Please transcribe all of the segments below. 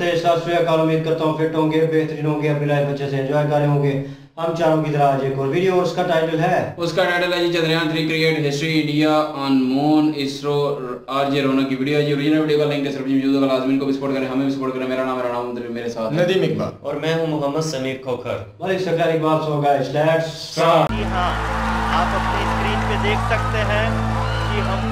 नमस्ते, उम्मीद करता हूँ फिट होंगे, बेहतरीन होंगे, अपनी लाइफ अच्छे से एंजॉय कर रहे होंगे। हम चारों की तरह आज एक और वीडियो, उसका टाइटल है जी Chandrayaan 3 create history India on moon, ISRO RJ Raunak की वीडियो है जी। ओरिजिनल वीडियो का लिंक है, लाजमी को भी सपोर्ट करें, हमें भी सपोर्ट करें। मेरा नाम है राणा, मेरे साथ नदीम इकबाल और मैं हूँ मोहम्मद समीर खोखर। मलिक सरकार इकबाल सो गाइस, आप अपनी स्क्रीन पे देख सकते हैं कि हम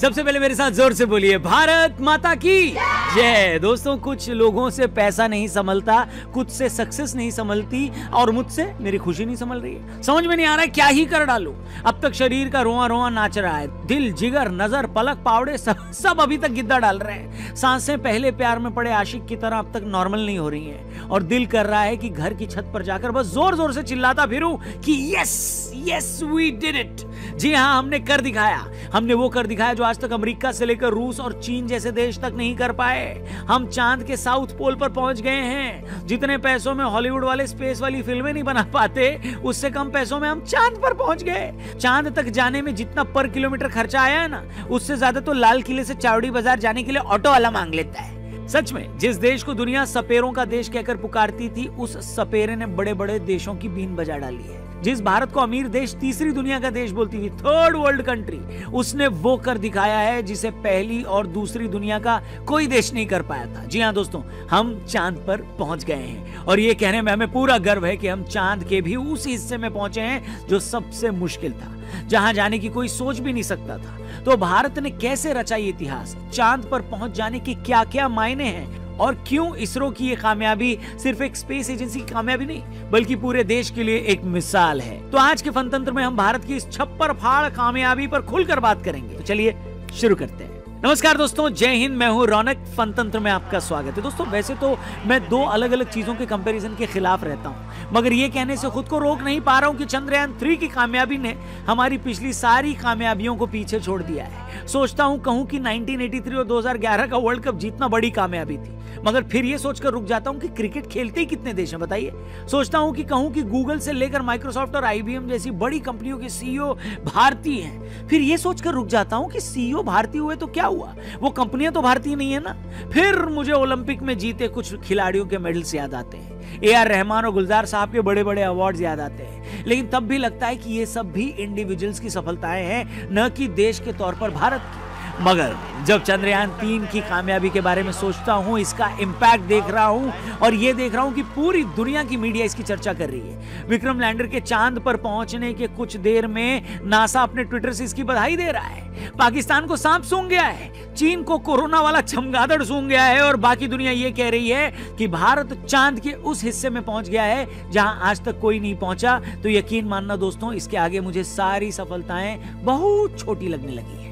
सबसे पहले मेरे साथ जोर से बोलिए भारत माता की जय। दोस्तों, कुछ लोगों से पैसा नहीं संभलता, कुछ से सक्सेस नहीं संभलती और मुझसे मेरी खुशी नहीं संभल रही है। समझ में नहीं आ रहा है क्या ही कर डालूं। अब तक शरीर का रोआ रोआ नाच रहा है, दिल, जिगर, नजर, पलक, पावड़े सब अभी तक गिद्दा डाल रहे हैं। सांसें पहले प्यार में पड़े आशिक की तरह अब तक नॉर्मल नहीं हो रही है और दिल कर रहा है कि घर की छत पर जाकर बस जोर जोर से चिल्लाता फिरूं कि yes yes we did it. जी हाँ, हमने कर दिखाया। हमने वो कर दिखाया जो आज तक अमेरिका से लेकर रूस और चीन जैसे देश तक नहीं कर पाए। हम चांद के साउथ पोल पर पहुंच गए हैं। जितने पैसों में हॉलीवुड वाले स्पेस वाली फिल्में नहीं बना पाते, उससे कम पैसों में हम चांद पर पहुंच गए। चांद तक जाने में जितना पर किलोमीटर खर्चा आया है ना, उससे ज्यादा तो लाल किले से चावड़ी बाजार जाने के लिए ऑटो वाला मांग लेता है। सच में जिस देश को दुनिया सपेरों का देश कहकर पुकारती थी, उस सपेरे ने बड़े बड़े देशों की बीन बजा डाली है। जिस भारत को अमीर देश, तीसरी दुनिया का देश बोलती थी, थर्ड वर्ल्ड कंट्री, उसने वो कर दिखाया है जिसे पहली और दूसरी दुनिया का कोई देश नहीं कर पाया था। जी हाँ दोस्तों, हम चांद पर पहुंच गए हैं और ये कहने में हमें पूरा गर्व है कि हम चांद के भी उस हिस्से में पहुंचे हैं जो सबसे मुश्किल था, जहां जाने की कोई सोच भी नहीं सकता था। तो भारत ने कैसे रचा ये इतिहास, चांद पर पहुंच जाने के क्या क्या मायने हैं और क्यों इसरो की ये कामयाबी सिर्फ एक स्पेस एजेंसी की कामयाबी नहीं बल्कि पूरे देश के लिए एक मिसाल है। तो आज के फनतंत्र में हम भारत की इस छप्पर फाड़ कामयाबी पर खुलकर बात करेंगे। तो चलिए शुरू करते हैं। नमस्कार दोस्तों, जय हिंद, मैं हूं रौनक, फनतंत्र में आपका स्वागत है। दोस्तों, वैसे तो मैं दो अलग अलग चीज़ों के कंपैरिजन के खिलाफ रहता हूं, मगर ये कहने से खुद को रोक नहीं पा रहा हूं कि चंद्रयान 3 की कामयाबी ने हमारी पिछली सारी कामयाबियों को पीछे छोड़ दिया है। सोचता हूं कहूं कि 1983 और 2011 का वर्ल्ड कप जीतना बड़ी कामयाबी थी, मगर फिर ये सोचकर रुक जाता हूँ कि क्रिकेट खेलते ही कितने देश हैं बताइए। सोचता हूँ कि कहूँ कि गूगल से लेकर माइक्रोसॉफ्ट और IBM जैसी बड़ी कंपनियों के CEO भारतीय हैं, फिर ये सोचकर रुक जाता हूँ कि CEO भारतीय हुए तो क्या हुआ, वो कंपनियां तो भारतीय नहीं है ना। फिर मुझे ओलंपिक में जीते कुछ खिलाड़ियों के मेडल्स याद आते हैं, A.R. रहमान और गुलजार साहब के बड़े बड़े अवार्ड याद आते हैं, लेकिन तब भी लगता है कि ये सब भी इंडिविजुअल्स की सफलताएं हैं, न कि देश के तौर पर भारत की। मगर जब चंद्रयान 3 की कामयाबी के बारे में सोचता हूँ, इसका इम्पैक्ट देख रहा हूँ और ये देख रहा हूँ कि पूरी दुनिया की मीडिया इसकी चर्चा कर रही है। विक्रम लैंडर के चांद पर पहुंचने के कुछ देर में नासा अपने ट्विटर से इसकी बधाई दे रहा है। पाकिस्तान को सांप सूंघ गया है, चीन को कोरोना वाला चमगादड़ सूंघ गया है और बाकी दुनिया ये कह रही है कि भारत चांद के उस हिस्से में पहुंच गया है जहां आज तक कोई नहीं पहुंचा। तो यकीन मानना दोस्तों, इसके आगे मुझे सारी सफलताएं बहुत छोटी लगने लगी है।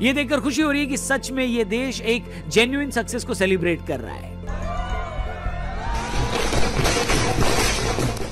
ये देखकर खुशी हो रही है कि सच में ये देश एक जेन्युइन सक्सेस को सेलिब्रेट कर रहा है।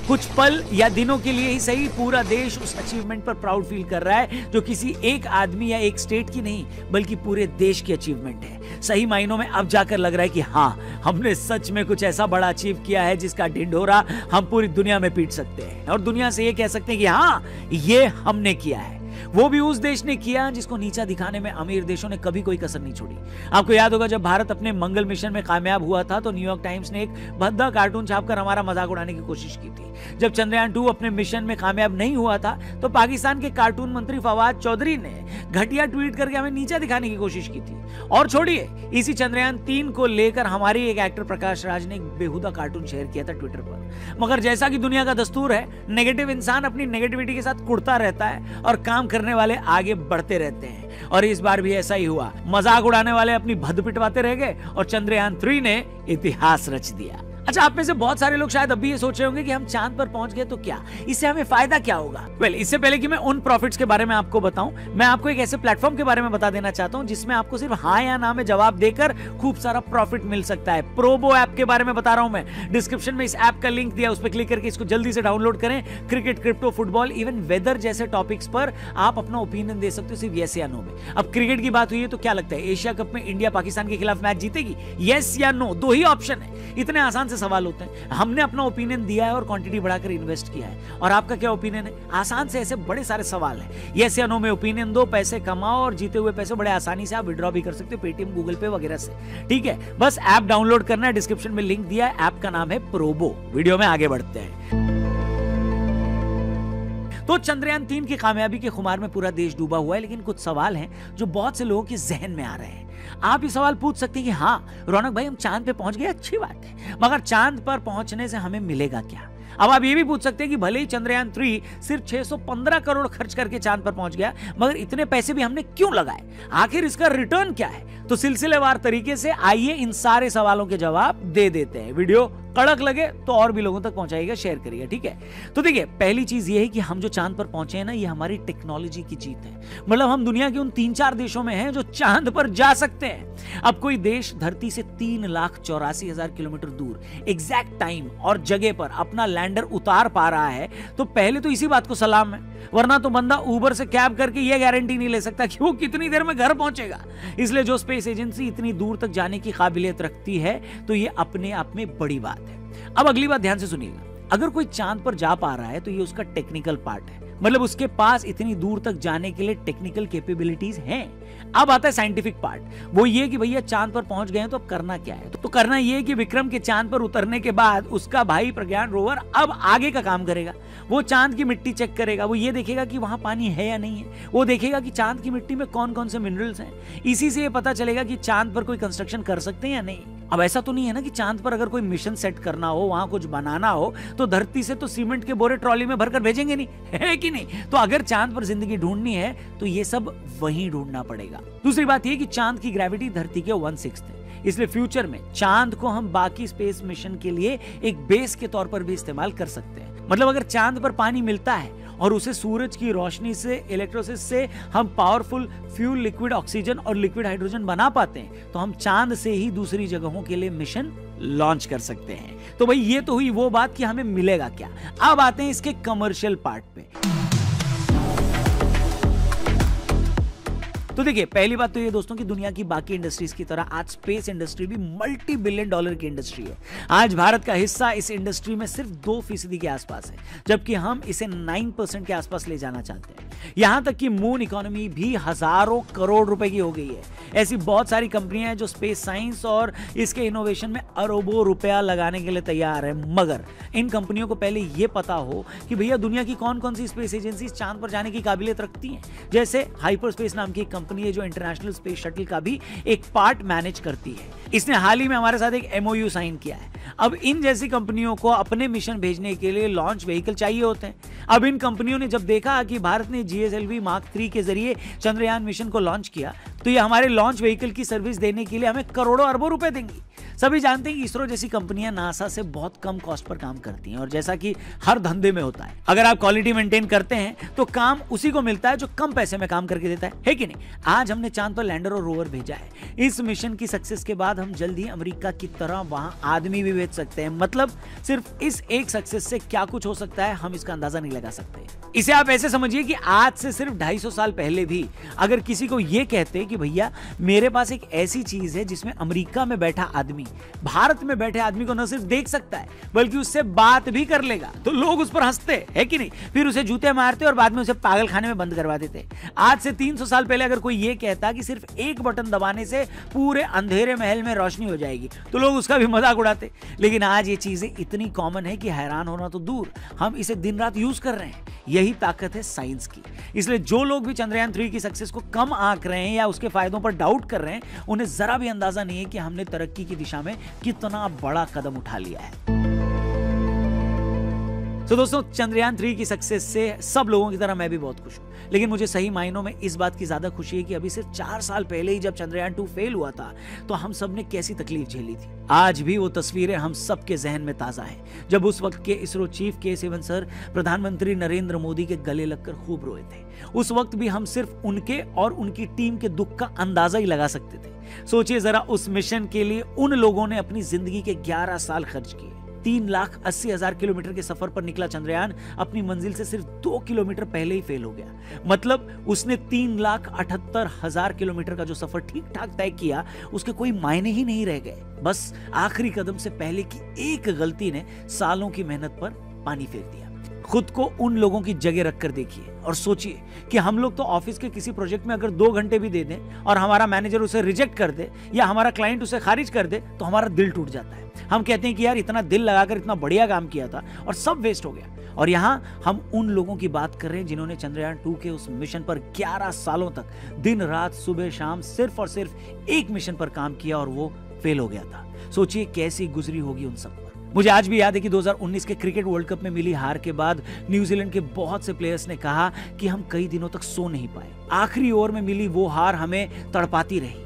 कुछ पल या दिनों के लिए ही सही, पूरा देश उस अचीवमेंट पर प्राउड फील कर रहा है जो किसी एक आदमी या एक स्टेट की नहीं बल्कि पूरे देश की अचीवमेंट है। सही मायनों में अब जाकर लग रहा है कि हाँ, हमने सच में कुछ ऐसा बड़ा अचीव किया है जिसका ढिंढोरा हम पूरी दुनिया में पीट सकते हैं और दुनिया से ये कह सकते हैं कि हाँ, ये हमने किया है। वो भी उस देश ने किया जिसको नीचा दिखाने में अमीर देशों ने कभी कोई कसर नहीं छोड़ी। आपको याद होगा जब भारत अपने मंगल मिशन में कामयाब हुआ था तो न्यूयॉर्क टाइम्स ने एक भद्दा कार्टून छापकर हमारा मजाक उड़ाने की कोशिश की थी। जब चंद्रयान 2 अपने मिशन में कामयाब नहीं हुआ था तो पाकिस्तान के कार्टून मंत्री फवाद चौधरी ने घटिया ट्वीट करके हमें नीचा दिखाने की कोशिश की थी। और छोड़िए, इसी चंद्रयान 3 को लेकर हमारे एक एक्टर प्रकाश राज ने एक बेहुदा कार्टून शेयर किया था ट्विटर पर। मगर जैसा कि दुनिया का दस्तूर है, नेगेटिव इंसान अपनी नेगेटिविटी के साथ कुड़ता रहता है और काम करने वाले आगे बढ़ते रहते हैं और इस बार भी ऐसा ही हुआ। मजाक उड़ाने वाले अपनी भद पिटवाते रह गए और चंद्रयान 3 ने इतिहास रच दिया। अच्छा, आप में से बहुत सारे लोग शायद अब भी ये सोच रहे होंगे कि हम चांद पर पहुंच गए तो क्या, इससे हमें फायदा क्या होगा। well, इससे पहले कि मैं उन प्रॉफिट्स के बारे में आपको बताऊं, मैं आपको एक ऐसे प्लेटफॉर्म के बारे में बता देना चाहता हूं जिसमें आपको सिर्फ हाँ या ना में जवाब देकर खूब सारा प्रॉफिट मिल सकता है। प्रोबो ऐप के बारे में बता रहा हूं मैं। डिस्क्रिप्शन में इस ऐप का लिंक दिया, उस पर क्लिक करके इसको जल्दी से डाउनलोड करें। Cricket, crypto, football, even weather जैसे टॉपिक्स पर आप अपना ओपिनियन दे सकते हो, सिर्फ यस या नो में। अब क्रिकेट की बात हुई है तो क्या लगता है एशिया कप में इंडिया पाकिस्तान के खिलाफ मैच जीतेगी? यस या नो, दो ही ऑप्शन है। इतने आसान से सवाल होते हैं। हमने अपना ओपिनियन दिया है और क्वांटिटी बढ़ाकर इन्वेस्ट किया है, और आपका क्या ओपिनियन है? आसान से ऐसे बड़े सारे सवाल है। यस या नो में ओपिनियन दो, पैसे कमाओ और जीते हुए पैसे बड़े आसानी से आप विड्रॉ भी कर सकते हो पेटीएम, गूगल पे वगैरह से। ठीक है, बस ऐप डाउनलोड करना है, डिस्क्रिप्शन में लिंक दिया है। ऐप का नाम है प्रोबो। वीडियो में आगे बढ़ते हैं। तो चंद्रयान 3 की कामयाबी के खुमार में पूरा देश डूबा हुआ है, लेकिन कुछ सवाल हैं जो बहुत से लोगों के जहन में आ रहे हैं। आप ये सवाल पूछ सकते हैं कि हाँ रौनक भाई, हम चांद पे पहुंच गए, अच्छी बात है, मगर चांद पर पहुंचने से हमें मिलेगा क्या? अब आप ये भी पूछ सकते हैं कि भले ही चंद्रयान 3 सिर्फ 615 करोड़ खर्च करके चांद पर पहुंच गया, मगर इतने पैसे भी हमने क्यों लगाए? आखिर इसका रिटर्न क्या है? तो सिलसिलेवार तरीके से आइए इन सारे सवालों के जवाब दे देते हैं। वीडियो कड़क लगे तो और भी लोगों तक पहुंचाइएगा, शेयर करिएगा। ठीक है, तो देखिए पहली चीज ये है कि हम जो चांद पर पहुंचे हैं ना, ये हमारी टेक्नोलॉजी की जीत है। मतलब हम दुनिया के उन 3-4 देशों में हैं जो चांद पर जा सकते हैं। अब कोई देश धरती से 3,84,000 किलोमीटर दूर एग्जैक्ट टाइम और जगह पर अपना लैंडर उतार पा रहा है, तो पहले तो इसी बात को सलाम है, वरना तो बंदा उबर से कैब करके यह गारंटी नहीं ले सकता कि वो कितनी देर में घर पहुंचेगा। इसलिए जो स्पेस एजेंसी इतनी दूर तक जाने की काबिलियत रखती है, तो ये अपने आप में बड़ी बात है। अब अगली बात ध्यान से सुनिएगा, अगर कोई चांद पर जा पा रहा है तो ये उसका टेक्निकल पार्ट है, मतलब उसके पास इतनी दूर तक जाने के लिए टेक्निकल कैपेबिलिटीज हैं। अब आता है साइंटिफिक पार्ट, वो ये कि भैया चांद पर पहुंच गए हैं तो अब करना क्या है? तो करना ये है कि विक्रम के चांद पर उतरने के बाद उसका भाई प्रज्ञान रोवर अब आगे का काम करेगा। वो चांद की मिट्टी चेक करेगा, वो ये देखेगा कि वहां पानी है या नहीं है, वो देखेगा कि चांद की मिट्टी में कौन कौन से मिनरल्स हैं। इसी से ये पता चलेगा कि चांद पर कोई कंस्ट्रक्शन कर सकते हैं या नहीं। अब ऐसा तो नहीं है ना कि चांद पर अगर कोई मिशन सेट करना हो, वहां कुछ बनाना हो, तो धरती से तो सीमेंट के बोरे ट्रॉली में भरकर भेजेंगे नहीं, है कि नहीं? तो अगर चांद पर जिंदगी ढूंढनी है तो ये सब वहीं ढूंढना पड़ेगा। दूसरी बात ये कि चांद की ग्रेविटी धरती के 1/6 है, इसलिए फ्यूचर में चांद को हम बाकी स्पेस मिशन के लिए एक बेस के तौर पर भी इस्तेमाल कर सकते हैं। मतलब अगर चांद पर पानी मिलता है और उसे सूरज की रोशनी से, इलेक्ट्रोसिस से हम पावरफुल फ्यूल, लिक्विड ऑक्सीजन और लिक्विड हाइड्रोजन बना पाते हैं, तो हम चांद से ही दूसरी जगहों के लिए मिशन लॉन्च कर सकते हैं। तो भाई ये तो हुई वो बात कि हमें मिलेगा क्या। अब आते हैं इसके कमर्शियल पार्ट पे। तो देखिए पहली बात तो ये दोस्तों कि दुनिया की बाकी इंडस्ट्रीज की तरह आज स्पेस इंडस्ट्री भी multi-billion डॉलर की इंडस्ट्री है। आज भारत का हिस्सा इस इंडस्ट्री में सिर्फ 2% के आसपास है, जबकि हम इसे 9% के आसपास ले जाना चाहते हैं। यहां तक कि मून इकोनॉमी भी हजारों करोड़ रुपए की हो गई है। ऐसी बहुत सारी कंपनियां हैं जो स्पेस साइंस और इसके इनोवेशन में अरबों रुपया लगाने के लिए तैयार है, मगर इन कंपनियों को पहले ये पता हो कि भैया दुनिया की कौन कौन सी स्पेस एजेंसी चांद पर जाने की काबिलियत रखती हैं। जैसे हाइपरस्पेस नाम की कंपनी है जो इंटरनेशनल स्पेस शटल का भी एक पार्ट मैनेज करती है। इसने हाल ही में हमारे साथ एक एमओयू साइन किया है। अब इन जैसी कंपनियों को अपने मिशन भेजने के लिए लॉन्च व्हीकल चाहिए होते हैं। अब इन कंपनियों ने जब देखा कि भारत ने GSLV Mk III के जरिए चंद्रयान मिशन को लॉन्च किया, तो ये हमारे लॉन्च व्हीकल की सर्विस देने के लिए हमें करोड़ों अरबों रुपए देंगी। सभी जानते हैं कि इसरो जैसी कंपनियां नासा से बहुत कम कॉस्ट पर काम करती हैं, और जैसा कि हर धंधे में होता है, अगर आप क्वालिटी मेंटेन करते हैं तो काम उसी को मिलता है जो कम पैसे में काम करके देता है कि नहीं? आज हमने चांद पर लैंडर और रोवर भेजा है। इस मिशन की सक्सेस के बाद हम जल्द ही अमेरिका की तरह वहां आदमी भी भेज सकते हैं। मतलब सिर्फ इस एक सक्सेस से क्या कुछ हो सकता है, हम इसका अंदाजा नहीं लगा सकते। इसे आप ऐसे समझिए कि आज से सिर्फ 250 साल पहले भी अगर किसी को यह कहते कि भैया मेरे पास एक ऐसी चीज है जिसमें अमेरिका में बैठा आदमी भारत में बैठे आदमी को न सिर्फ देख सकता है बल्कि उससे बात भी कर लेगा, तो लोग उस पर हंसते, है कि नहीं? फिर उसे जूते मारते और बाद में उसे पागलखाने में बंद करवा देते। आज से 300 साल पहले अगर कोई यह कहता कि सिर्फ एक बटन दबाने से पूरे अंधेरे महल में रोशनी हो जाएगी, तो लोग उसका भी मजाक उड़ाते। लेकिन आज ये चीजें इतनी कॉमन है कि हैरान होना तो दूर, हम इसे दिन रात यूज कर रहे हैं। यही ताकत है साइंस की। इसलिए जो लोग भी चंद्रयान 3 की सक्सेस को कम आंक रहे हैं या उसके फायदों पर डाउट कर रहे हैं, उन्हें जरा भी अंदाजा नहीं है कि हमने तरक्की की दिशा में कितना बड़ा कदम उठा लिया है। तो दोस्तों चंद्रयान 3 की सक्सेस से सब लोगों की तरह मैं भी बहुत खुश हूँ, लेकिन मुझे सही मायनों में इस बात की ज़्यादा खुशी है कि अभी सिर्फ 4 साल पहले ही जब चंद्रयान 2 फेल हुआ था तो हम सब ने कैसी तकलीफ झेली थी। आज भी वो तस्वीरें हम सबके जहन में ताज़ा हैं, जब उस वक्त के इसरो चीफ K-7 सर प्रधानमंत्री नरेंद्र मोदी के गले लगकर खूब रोए थे। उस वक्त भी हम सिर्फ उनके और उनकी टीम के दुख का अंदाजा ही लगा सकते थे। सोचिए जरा, उस मिशन के लिए उन लोगों ने अपनी जिंदगी के 11 साल खर्च किए। 3,80,000 किलोमीटर के सफर पर निकला चंद्रयान अपनी मंजिल से सिर्फ 2 किलोमीटर पहले ही फेल हो गया। मतलब उसने 3,78,000 किलोमीटर का जो सफर ठीक ठाक तय किया उसके कोई मायने ही नहीं रह गए। बस आखिरी कदम से पहले की एक गलती ने सालों की मेहनत पर पानी फेर दिया। खुद को उन लोगों की जगह रखकर देखिए और सोचिए कि हम लोग तो ऑफिस के किसी प्रोजेक्ट में अगर 2 घंटे भी दे दें और हमारा मैनेजर उसे रिजेक्ट कर दे या हमारा क्लाइंट उसे खारिज कर दे तो हमारा दिल टूट जाता है। हम कहते हैं कि यार इतना दिल लगाकर इतना बढ़िया काम किया था और सब वेस्ट हो गया। और यहाँ हम उन लोगों की बात कर रहे हैं जिन्होंने चंद्रयान 2 के उस मिशन पर 11 सालों तक दिन रात सुबह शाम सिर्फ और सिर्फ एक मिशन पर काम किया और वो फेल हो गया था। सोचिए कैसी गुजरी होगी उन सब पर। मुझे आज भी याद है कि 2019 के क्रिकेट वर्ल्ड कप में मिली हार के बाद न्यूजीलैंड के बहुत से प्लेयर्स ने कहा कि हम कई दिनों तक सो नहीं पाए, आखिरी ओवर में मिली वो हार हमें तड़पाती रही।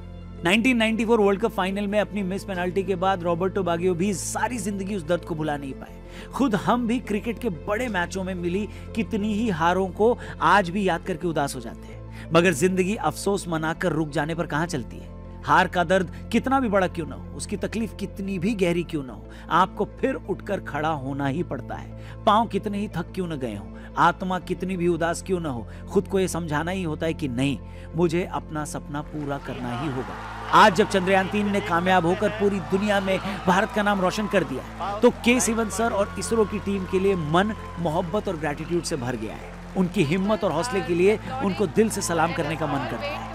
1994 वर्ल्ड कप फाइनल में अपनी मिस पेनाल्टी के बाद रॉबर्टो बागियो भी सारी जिंदगी उस दर्द को भुला नहीं पाए। खुद हम भी क्रिकेट के बड़े मैचों में मिली कितनी ही हारों को आज भी याद करके उदास हो जाते हैं, मगर जिंदगी अफसोस मनाकर रुक जाने पर कहां चलती है। हार का दर्द कितना भी बड़ा क्यों ना हो, उसकी तकलीफ कितनी भी गहरी क्यों ना हो, आपको फिर उठकर खड़ा होना ही पड़ता है। पांव कितने ही थक क्यों न गए हो, आत्मा कितनी भी उदास क्यों ना हो, खुद को ये समझाना ही होता है कि नहीं, मुझे अपना सपना पूरा करना ही होगा। आज जब चंद्रयान 3 ने कामयाब होकर पूरी दुनिया में भारत का नाम रोशन कर दिया तो के सिवन सर और इसरो की टीम के लिए मन मोहब्बत और ग्रेटिट्यूड से भर गया है। उनकी हिम्मत और हौसले के लिए उनको दिल से सलाम करने का मन करता है।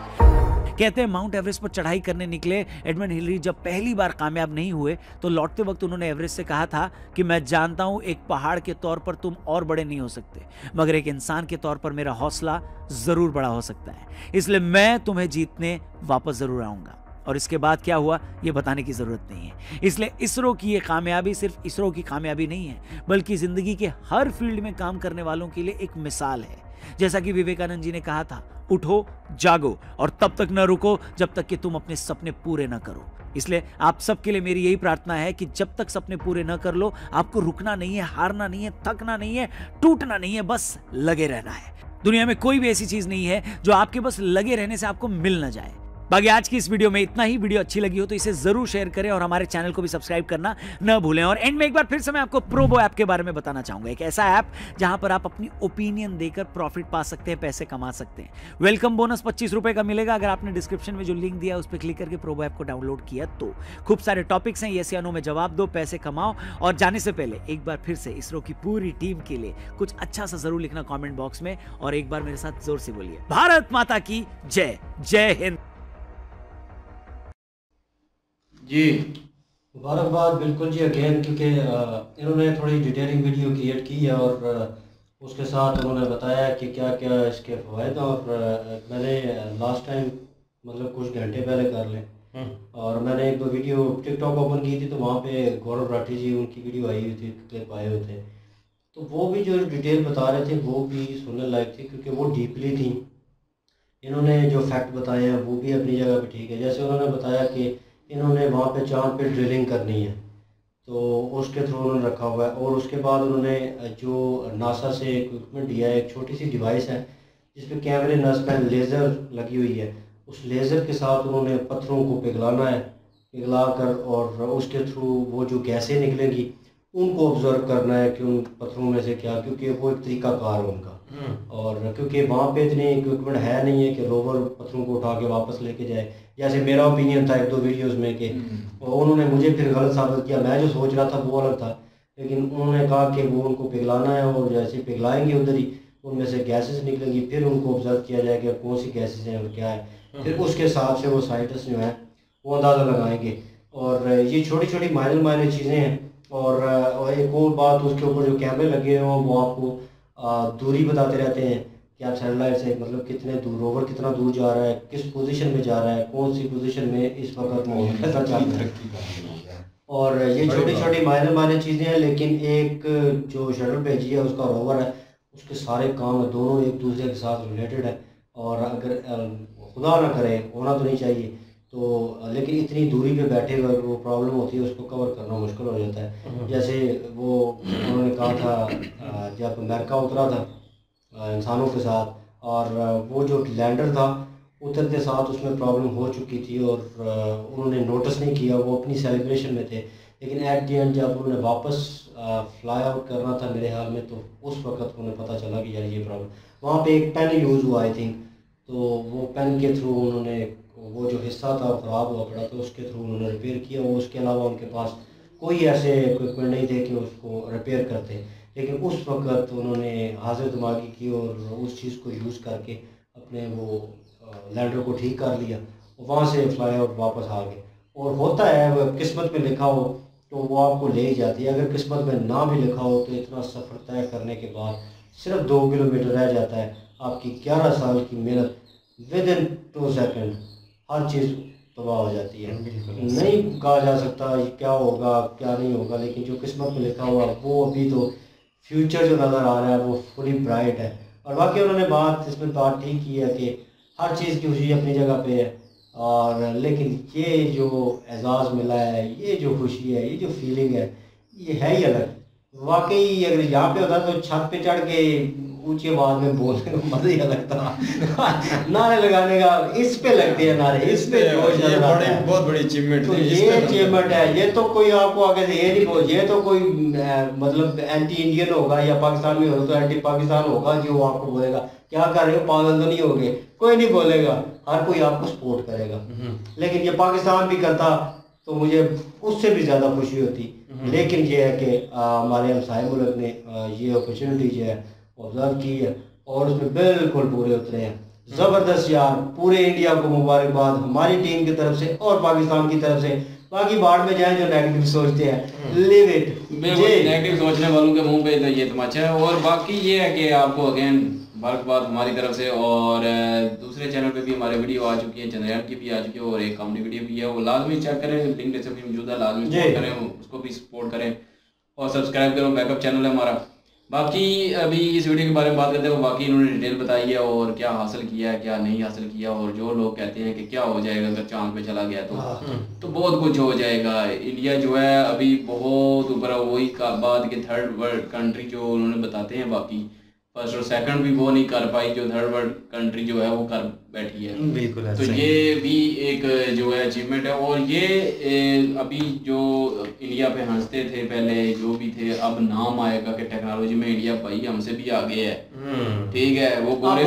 कहते हैं माउंट एवरेस्ट पर चढ़ाई करने निकले एडमंड हिलरी जब पहली बार कामयाब नहीं हुए तो लौटते वक्त उन्होंने एवरेस्ट से कहा था कि मैं जानता हूं एक पहाड़ के तौर पर तुम और बड़े नहीं हो सकते, मगर एक इंसान के तौर पर मेरा हौसला जरूर बड़ा हो सकता है, इसलिए मैं तुम्हें जीतने वापस जरूर आऊंगा। और इसके बाद क्या हुआ ये बताने की जरूरत नहीं है। इसलिए इसरो की ये कामयाबी सिर्फ इसरो की कामयाबी नहीं है, बल्कि जिंदगी के हर फील्ड में काम करने वालों के लिए एक मिसाल है। जैसा कि विवेकानंद जी ने कहा था, उठो, जागो और तब तक न रुको जब तक कि तुम अपने सपने पूरे न करो। इसलिए आप सबके लिए मेरी यही प्रार्थना है कि जब तक सपने पूरे न कर लो आपको रुकना नहीं है, हारना नहीं है, थकना नहीं है, टूटना नहीं है, बस लगे रहना है। दुनिया में कोई भी ऐसी चीज नहीं है जो आपके बस लगे रहने से आपको मिल न जाए। बाकी आज की इस वीडियो में इतना ही। वीडियो अच्छी लगी हो तो इसे जरूर शेयर करें और हमारे चैनल को भी सब्सक्राइब करना न भूलें। और एंड में एक बार फिर से मैं आपको प्रोबो ऐप के बारे में बताना चाहूंगा, एक ऐसा ऐप जहां पर आप अपनी ओपिनियन देकर प्रॉफिट पा सकते हैं, पैसे कमा सकते हैं। वेलकम बोनस 25 रुपए का मिलेगा अगर आपने डिस्क्रिप्शन में जो लिंक दिया उस पर क्लिक करके प्रोबो ऐप को डाउनलोड किया तो। खूब सारे टॉपिक्स हैं, यस या नो में जवाब दो, पैसे कमाओ। और जाने से पहले एक बार फिर से इसरो की पूरी टीम के लिए कुछ अच्छा सा जरूर लिखना कॉमेंट बॉक्स में और एक बार मेरे साथ जोर से बोलिए, भारत माता की जय, जय हिंद जी। मुबारकबाद। बिल्कुल जी, अगेन क्योंकि इन्होंने थोड़ी डिटेलिंग वीडियो क्रिएट की है और उसके साथ उन्होंने बताया कि क्या क्या इसके फ़वाद। और मैंने लास्ट टाइम मतलब कुछ घंटे पहले कर लें और मैंने एक दो वीडियो टिकटॉक ओपन की थी तो वहाँ पे गौरव राठी जी उनकी वीडियो आई हुई थी, क्लिप आए हुए थे, तो वो भी जो डिटेल बता रहे थे वो भी सुनने लायक थी क्योंकि वो डीपली थी। इन्होंने जो फैक्ट बताए हैं वो भी अपनी जगह पर ठीक है। जैसे उन्होंने बताया कि इन्होंने वहाँ पे चाँद पे ड्रिलिंग करनी है तो उसके थ्रू उन्होंने रखा हुआ है। और उसके बाद उन्होंने जो नासा से इक्विपमेंट दिया है, एक छोटी सी डिवाइस है जिसमें कैमरे नस्बैन लेज़र लगी हुई है, उस लेज़र के साथ उन्होंने पत्थरों को पिघलाना है, पिघला कर और उसके थ्रू वो जो गैसें निकलेंगी उनको ऑब्जर्व करना है कि उन पत्थरों में से क्या, क्योंकि वो एक तरीकाकार है उनका। और क्योंकि वहाँ पे इतने इक्विपमेंट है नहीं है कि रोवर पत्थरों को उठा के वापस लेके जाए, जैसे मेरा ओपिनियन था एक दो वीडियोस में कि, और उन्होंने मुझे फिर गलत साबित किया। मैं जो सोच रहा था वो अलग था, लेकिन उन्होंने कहा कि वो उनको पिघलाना है और जैसे पिघलाएंगे उधर ही उनमें से गैसेस निकलेंगी, फिर उनको ऑब्जर्व किया जाएगा कौन सी गैसेस हैं और क्या है, फिर उसके हिसाब से वो साइंटिस्ट जो है वो अंदाज़ा लगाएंगे। और ये छोटी छोटी माइनर माइनर चीज़ें हैं। और एक और बात, उसके ऊपर जो कैमरे लगे हुए हैं वो आपको दूरी बताते रहते हैं कि आप सैटेलाइट से मतलब कितने दूर, रोवर कितना दूर जा रहा है, किस पोजीशन में जा रहा है, कौन सी पोजीशन में इस वक्त कैसा चल रहा है। और ये छोटी छोटी मायने मायने चीज़ें हैं, लेकिन एक जो शटल भेजी है उसका रोवर है, उसके सारे काम दोनों एक दूसरे के साथ रिलेटेड है। और अगर खुदा ना करे, होना तो नहीं चाहिए, तो लेकिन इतनी दूरी पे बैठे हुए वो प्रॉब्लम होती है, उसको कवर करना मुश्किल हो जाता है। जैसे वो उन्होंने कहा था जब अमेरिका उतरा था इंसानों के साथ, और वो जो लैंडर था उतरते साथ उसमें प्रॉब्लम हो चुकी थी और उन्होंने नोटिस नहीं किया, वो अपनी सेलिब्रेशन में थे। लेकिन एट दी एंड जब उन्होंने वापस फ्लाई आउट करना था मेरे हाल में, तो उस वक्त उन्हें पता चला कि यार ये प्रॉब्लम, वहाँ पे एक पेन यूज़ हुआ आई थिंक, तो वो पेन के थ्रू उन्होंने वो जो हिस्सा था ख़राब हुआ पड़ा, तो उसके थ्रू उन्होंने रिपेयर किया। वो उसके अलावा उनके पास कोई ऐसे इक्विपमेंट नहीं थे कि उसको रिपेयर करते, लेकिन उस वक्त उन्होंने हाजिर दिमागी की और उस चीज़ को यूज़ करके अपने वो लैंडर को ठीक कर लिया, वहाँ से फ्लाई आउट वापस आ गए। और होता है वह किस्मत में लिखा हो तो वो आपको ले ही जाती है, अगर किस्मत में ना भी लिखा हो तो इतना सफ़र तय करने के बाद सिर्फ 2 किलोमीटर रह जाता है, आपकी 11 साल की मेहनत विद इन 2 सेकेंड हर चीज़ तबाह हो जाती है। नहीं कहा जा सकता क्या होगा क्या नहीं होगा, लेकिन जो किस्मत में लिखा हुआ वो अभी तो फ्यूचर जो नज़र आ रहा है वो फुली ब्राइट है। और वाकई उन्होंने बात इसमें बात ठीक की है कि हर चीज़ की खुशी अपनी जगह पे है, और लेकिन ये जो एजाज़ मिला है, ये जो खुशी है, ये जो फीलिंग है, ये है ही अलग। वाकई अगर यहाँ पे होता तो छत पे चढ़ के ऊंची आवाज़ में बोलने का मज़ा ही अलग था नारे लगाने का इस पे लगते हैं नारे, इस पे जोश नजर आता है। बहुत बड़ी अचीवमेंट तो ये अचीवमेंट है, ये तो कोई आपको आगे से ये नहीं बोल, ये तो कोई मतलब एंटी इंडियन होगा या पाकिस्तान में होगा तो एंटी पाकिस्तान होगा जो आपको बोलेगा क्या कर रहे हो पागल तो नहीं हो गए, कोई नहीं बोलेगा, हर कोई आपको सपोर्ट करेगा। लेकिन ये पाकिस्तान भी करता तो मुझे उससे भी ज़्यादा खुशी होती, लेकिन ये है कि हमारे हमसाय मुल्क ने ये अपॉर्चुनिटी जो है ऑब्जर्व की है और उसमें बिल्कुल पूरे उतरे हैं। ज़बरदस्त यार, पूरे इंडिया को मुबारकबाद हमारी टीम की तरफ से और पाकिस्तान की तरफ से। बाकी बाढ़ में जाए जो नेगेटिव सोचते हैं, लिव इट। नेगेटिव सोचने वालों के मुँह पे तो ये तमाचा है। और बाकी ये है कि आपको अगेन मुबारकबाद हमारी तरफ से। और दूसरे चैनल पे भी हमारे वीडियो आ चुकी है, चंद्रयान की भी आ चुकी है और एक कॉमेडी वीडियो भी है, वो लाजमी चेक करें, लिंक डिस्क्रिप्शन में मौजूद है, लाजमी चेक करें, उसको भी सपोर्ट करें और सब्सक्राइब करो, बैकअप चैनल है हमारा। बाकी अभी इस वीडियो के बारे में बात करते हैं, बाकी इन्होंने डिटेल बताई है और क्या हासिल किया है क्या नहीं हासिल किया, और जो लोग कहते हैं कि क्या हो जाएगा अगर चांद पे चला गया तो बहुत कुछ हो जाएगा। इंडिया जो है अभी बहुत ऊपर है, वही का बाद के थर्ड वर्ल्ड कंट्री जो उन्होंने बताते हैं, बाकी फर्स्ट और सेकंड भी वो नहीं कर पाई जो थर्ड वर्ल्ड कंट्री जो है वो कर बैठी है। बिल्कुल, तो ये भी एक जो है अचीवमेंट है। और ये अभी जो इंडिया पे हंसते थे पहले जो भी थे, अब नाम आएगा कि टेक्नोलॉजी में इंडिया भाई हमसे भी आगे है, ठीक है। वो गोरे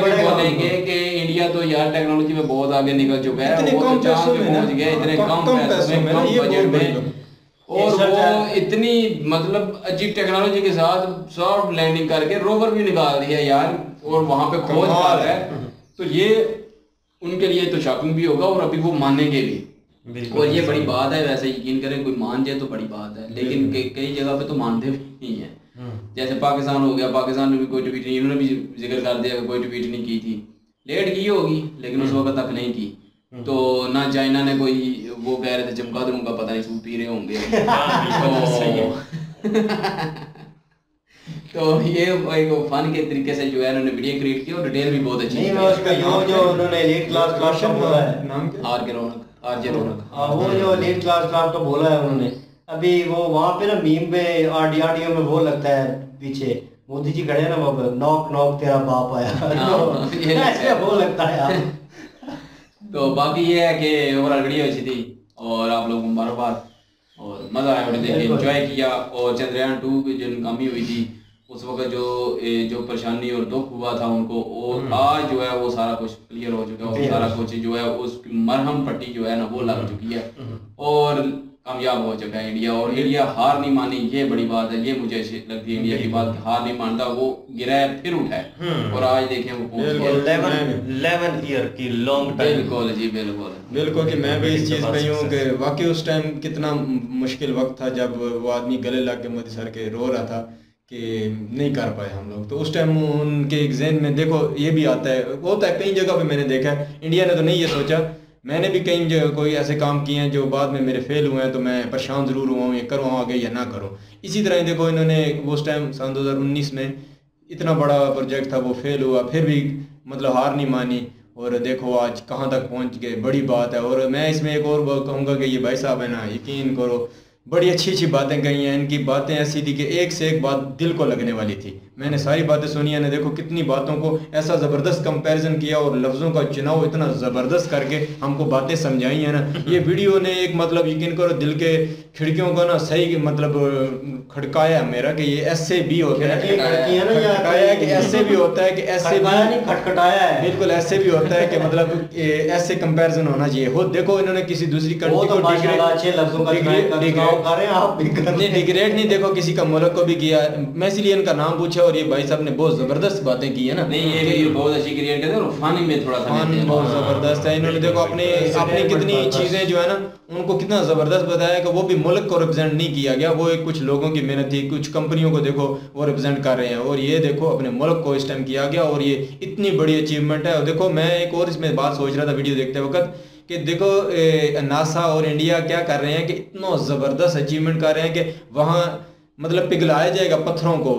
भी बोलेंगे कि इंडिया तो यार टेक्नोलॉजी में बहुत आगे निकल चुका है, इतने कम पैसों में, कम बजट में, और वो इतनी मतलब अजीब टेक्नोलॉजी के साथ सॉफ्ट लैंडिंग करके रोवर भी निकाल दिया यार, और वहां पे खोज पा रहा है। तो ये उनके लिए तो शॉकिंग भी होगा और अभी वो मानेंगे भी, और ये बड़ी बात है। वैसे यकीन करें कोई मान जाए तो बड़ी बात है, लेकिन कई जगह पे तो मानते भी नहीं है, जैसे पाकिस्तान हो गया, पाकिस्तान में भी कोई ट्वीट नहीं, इन्होंने भी जिक्र कर दिया कोई ट्वीट नहीं की थी, लेट की होगी लेकिन उस वक्त तक नहीं की। तो ना चाइना ने कोई, वो कह रहे थे चमका दूंगा, पता नहीं सूप पी रहे होंगे तो ये एक फन के तरीके से जो है उन्होंने वीडियो क्रिएट की और डिटेल भी बहुत अच्छी नहीं है उसका। जो उन्होंने लेट क्लास लैपटॉप बोला है, नाम क्या, आर के रौनक, आर जे रौनक, हां वो जो लेट क्लास लैपटॉप बोला है उन्होंने, अभी वो वहां पे ना मीम पे आरडीआरडीओ में वो लगता है पीछे मोदी जी खड़े हैं ना, वो नॉक नॉक तेरा बाप आया, ऐसे वो लगता है। तो बाकी ये है कि ओवरऑल वीडियो अच्छी थी और आप लोग मुबारकबाद, और मज़ा आया वीडियो देख के, इन्जॉय किया। और चंद्रयान 2 की जो नाकामी हुई थी उस वक्त जो परेशानी और दुख हुआ था उनको, और आज जो है वो सारा कुछ क्लियर हो चुका है, और सारा कुछ जो है उसकी मरहम पट्टी जो है ना वो लग चुकी है और कामयाब हो चुका है इंडिया। और इंडिया हार नहीं मानी, ये बड़ी बात है, ये मुझे लगती है इंडिया की बात, हार नहीं मानता, वो गिरा फिर उठा है और आज देखें वो 11 ईयर की लॉन्ग टाइम। बिल्कुल जी, बिल्कुल बिल्कुल, कि मैं भी इस चीज़ पे हूँ कि वाकई उस टाइम कितना मुश्किल वक्त था जब वो आदमी गले लग के मोदी सर के रो रहा था कि नहीं कर पाए हम लोग, तो उस टाइम उनके एग्जाम में देखो ये भी आता है, होता है कई जगह पर मैंने देखा है। इंडिया ने तो नहीं ये सोचा, मैंने भी कई जो कोई ऐसे काम किए हैं जो बाद में मेरे फेल हुए हैं, तो मैं परेशान ज़रूर हुआ हूँ, ये करो आगे या ना करो। इसी तरह देखो इन्होंने उस टाइम सन 2019 में इतना बड़ा प्रोजेक्ट था वो फेल हुआ, फिर भी मतलब हार नहीं मानी, और देखो आज कहाँ तक पहुँच गए, बड़ी बात है। और मैं इसमें एक और कहूँगा कि ये भाई साहब है ना, यकीन करो बड़ी अच्छी अच्छी बातें कही हैं। इनकी बातें ऐसी थी कि एक से एक बात दिल को लगने वाली थी। मैंने सारी बातें सुनी, ने देखो कितनी बातों को ऐसा ज़बरदस्त कंपैरिजन किया और लफ्ज़ों का चुनाव इतना ज़बरदस्त करके हमको बातें समझाई हैं ना। ये वीडियो ने एक मतलब यकीन करो दिल के खिड़कियों का ना सही मतलब खड़काया मेरा कि ये ऐसे भी होते हैं, ऐसे भी होता है कि ऐसे भी खटखटाया है, बिल्कुल ऐसे भी होता है कि मतलब ऐसे कंपैरिजन होना चाहिए हो। देखो इन्होंने किसी दूसरी कंट्री को डिग्रेड नहीं देखो किसी का मुल्क को भी किया। मैं इसलिए इनका नाम पूछा और ये भाई साहब ने बहुत जबरदस्त बातें की है ना। नहीं ये बहुत अच्छी क्रिएट करते हैं और फानी में थोड़ा सा बहुत जबरदस्त है। इन्होंने देखो अपने अपनी कितनी चीजें जो है ना उनको कितना जबरदस्त बताया कि वो भी मुल्क को रिप्रेजेंट नहीं किया गया, वो कुछ लोगों की मेहनत थी, कुछ कंपनियों को देखो वो रिप्रेजेंट कर रहे हैं और ये देखो अपने मुल्क को इस टाइम किया गया और ये इतनी बड़ी अचीवमेंट है। और देखो मैं एक और इसमें बात सोच रहा था वीडियो देखते वक्त कि देखो नासा और इंडिया क्या कर रहे हैं कि इतना ज़बरदस्त अचीवमेंट कर रहे हैं कि वहाँ मतलब पिघलाया जाएगा पत्थरों को,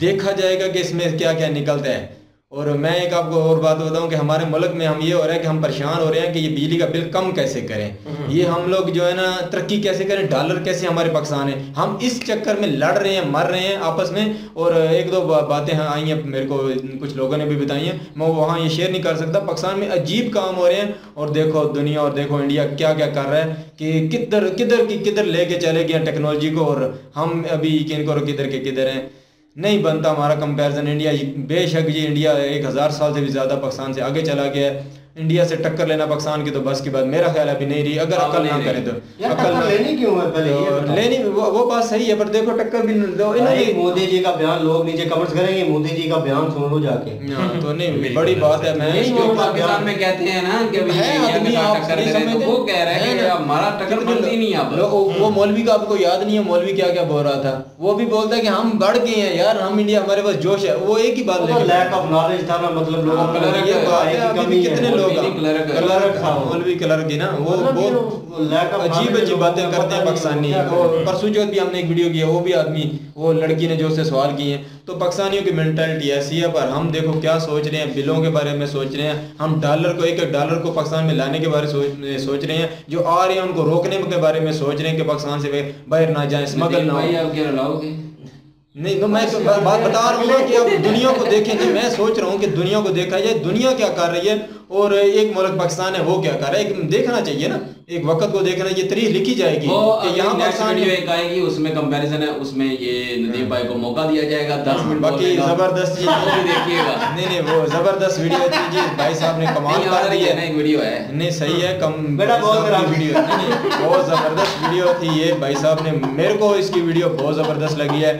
देखा जाएगा कि इसमें क्या क्या निकलता है। और मैं एक आपको और बात बताऊं कि हमारे मुल्क में हम ये हो रहा है कि हम परेशान हो रहे हैं कि ये बिजली का बिल कम कैसे करें, ये हम लोग जो है ना तरक्की कैसे करें, डॉलर कैसे हमारे पाकिस्तान है, हम इस चक्कर में लड़ रहे हैं, मर रहे हैं आपस में। और एक दो बातें आई हैं मेरे को, कुछ लोगों ने भी बताई हैं, मैं वहाँ ये शेयर नहीं कर सकता। पाकिस्तान में अजीब काम हो रहे हैं और देखो दुनिया और देखो इंडिया क्या क्या कर रहा है कि किधर किधर की किधर ले के चले गए टेक्नोलॉजी को और हम अभी यकीन करो किधर के किधर हैं। नहीं बनता हमारा कंपैरिजन। इंडिया बेशक जी इंडिया 1000 साल से भी ज़्यादा पाकिस्तान से आगे चला गया है, इंडिया से टक्कर लेना पाकिस्तान की तो बस की बात मेरा ख्याल अभी नहीं रही। अगर अकल ना करें तो अकल ना लेनी क्यों है, पहले ये लेनी वो बात सही है पर देखो टक्कर भी नहीं। मोदी जी का बयान लोग नीचे कमेंट्स करेंगे, मोदी जी का बयान सुन लो जाके तो नहीं बड़ी बात है। मैं पाकिस्तान में कहते हैं ना कि वो कह रहे हैं हमारा टक्कर मिलती नहीं। आप वो मौलवी का आपको याद नहीं है, मौलवी क्या क्या बोल रहा था, वो भी बोलता है कि हम बढ़ गए हैं यार, हम इंडिया हमारे पास जोश है, वो एक ही बात लैक ऑफ नॉलेज था ना, मतलब लोगों मौलवी कलर की ना वो अजीब अजीब बातें करते हैं पाकिस्तानी। परसों जो भी हमने एक वीडियो किया वो भी आदमी वो लड़की ने जो उससे सवाल किए हैं तो पाकिस्तानियों की मेंटालिटी ऐसी है। पर हम देखो क्या सोच रहे हैं, बिलों के बारे में सोच रहे हैं, हम डॉलर को एक डॉलर को पाकिस्तान में लाने के बारे में सोच रहे हैं, जो आ रहे हैं उनको रोकने के बारे में सोच रहे हैं कि पाकिस्तान से बाहर ना जाए, स्मगल ना हो। नहीं मैं तो बात बता रहा हूँ ना कि अब दुनिया को देखें कि मैं सोच रहा हूँ कि दुनिया को देखा जाए दुनिया क्या कर रही है और एक मुल्क पाकिस्तान है वो क्या कर रहा है, एक देखना चाहिए ना, एक वक्त को देखना, ये तारीख लिखी जाएगी कि यहाँ पाकिस्तान एक आएगी उसमें कंपैरिजन है, उसमें ये नदीम भाई को मौका दिया जाएगा 10 मिनट। बाकी जबरदस्त देखिएगा, नहीं वो जबरदस्त वीडियो थी भाई साहब ने कमाल कर दी है। एक वीडियो है नहीं सही है कम बेटा बहुत वीडियो बहुत जबरदस्त वीडियो थी ये भाई साहब ने, मेरे को इसकी वीडियो बहुत जबरदस्त लगी है,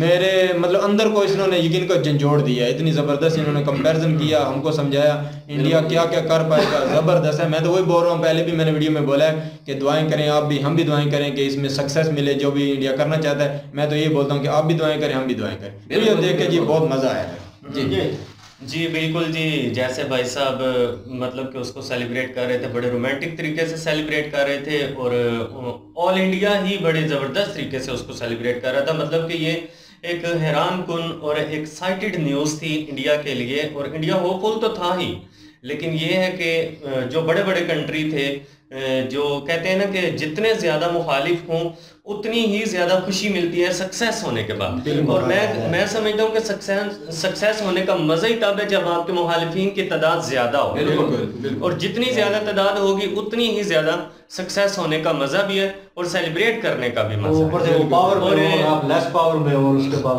मेरे मतलब अंदर को इन्होंने यकीन को झंझोड़ दिया, इतनी ज़बरदस्त इन्होंने कंपैरिजन किया, हमको समझाया इंडिया क्या क्या कर पाएगा, ज़बरदस्त है। मैं तो वही बोल रहा हूँ, पहले भी मैंने वीडियो में बोला है कि दुआएं करें आप भी, हम भी दुआएं करें कि इसमें सक्सेस मिले जो भी इंडिया करना चाहता है। मैं तो ये बोलता हूँ कि आप भी दुआएं करें, हम भी दुआएं करें। वीडियो देख के जी बहुत मज़ा आया था। जी बिल्कुल जी, जैसे भाई साहब मतलब कि उसको सेलिब्रेट कर रहे थे, बड़े रोमांटिक तरीके से सेलिब्रेट कर रहे थे और ऑल इंडिया ही बड़े ज़बरदस्त तरीके से उसको सेलिब्रेट कर रहा था। मतलब कि ये एक हैरान कुन और एक्साइटेड न्यूज़ थी इंडिया के लिए, और इंडिया होपफुल तो था ही, लेकिन ये है कि जो बड़े बड़े कंट्री थे, जो कहते हैं ना कि जितने ज़्यादा मुखालिफ हों उतनी ही ज़्यादा खुशी मिलती है सक्सेस होने के बाद। और मैं समझता हूँ कि सक्सेस होने का मज़ा ही तब है जब आपके मुखालिफिन की तादाद ज़्यादा हो, और जितनी ज़्यादा तादाद होगी उतनी ही ज़्यादा सक्सेस होने का मज़ा भी है और सेलिब्रेट करने का भी मज़ा है।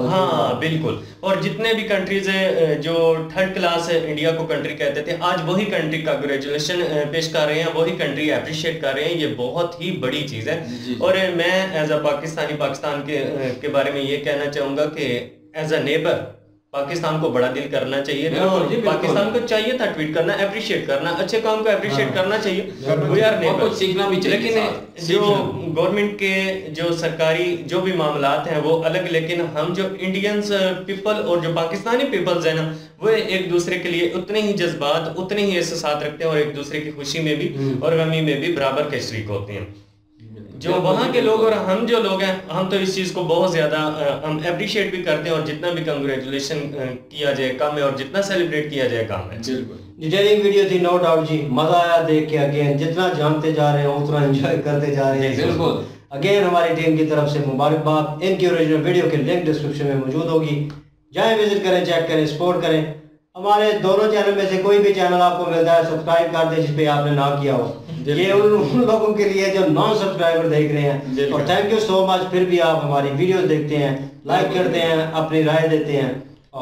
हाँ बिल्कुल, और जितने भी कंट्रीज है जो थर्ड क्लास है इंडिया को कंट्री कहते थे, आज वही कंट्री का ग्रेजुएशन पेश कर रहे हैं, वही कंट्री अप्रिशिएट कर रहे हैं, ये बहुत ही बड़ी चीज़ है। और मैं एज अ पाकिस्तानी पाकिस्तान के बारे में ये कहना चाहूँगा कि एज अ नेबर पाकिस्तान को बड़ा दिल करना चाहिए था, और पाकिस्तान को चाहिए था ट्वीट करना, अप्रिशिएट करना, अच्छे काम को अप्रिशिएट करना चाहिए, वी आर नेबर, सीखना भी चाहिए। लेकिन जो गवर्नमेंट के जो सरकारी जो भी मामलात हैं वो अलग, लेकिन हम जो इंडियंस पीपल और जो पाकिस्तानी पीपल्स हैं ना वो एक दूसरे के लिए उतने ही जज्बात उतने ही एहसास रखते हैं और एक दूसरे की खुशी में भी और गमी में भी बराबर के शरीक होते हैं। जो वहाँ के लोग और हम जो लोग हैं, हम तो इस चीज़ को बहुत ज़्यादा हम अप्रिशिएट भी करते हैं, और जितना भी कंग्रेचुलेशन किया जाए कम है, और जितना सेलिब्रेट किया जाए कम है। डिटेलिंग वीडियो थी, नो डाउट जी, मज़ा आया देख के। अगेन जितना जानते जा रहे हैं उतना एंजॉय करते जा रहे हैं। बिल्कुल अगेन हमारी टीम की तरफ से मुबारकबाद। इनकी ओरिजिनल वीडियो की लिंक डिस्क्रिप्शन में मौजूद होगी, जाएं विजिट करें, चेक करें, सपोर्ट करें। हमारे दोनों चैनल में से कोई भी चैनल आपको मिलता है सब्सक्राइब कर दें जिसपे आपने ना किया हो। ये उन लोगों के लिए जो नॉन सब्सक्राइबर देख रहे हैं, और थैंक यू सो मच। फिर भी आप हमारी वीडियोस देखते हैं, लाइक करते हैं, अपनी राय देते हैं,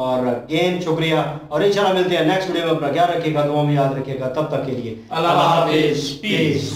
और अगेन शुक्रिया। और इंशाल्लाह मिलते हैं नेक्स्ट वीडियो में। अपना ख्याल रखिएगा, दुआ में याद रखिएगा। तब तक के लिए अल्लाह हाफिज़, पीस।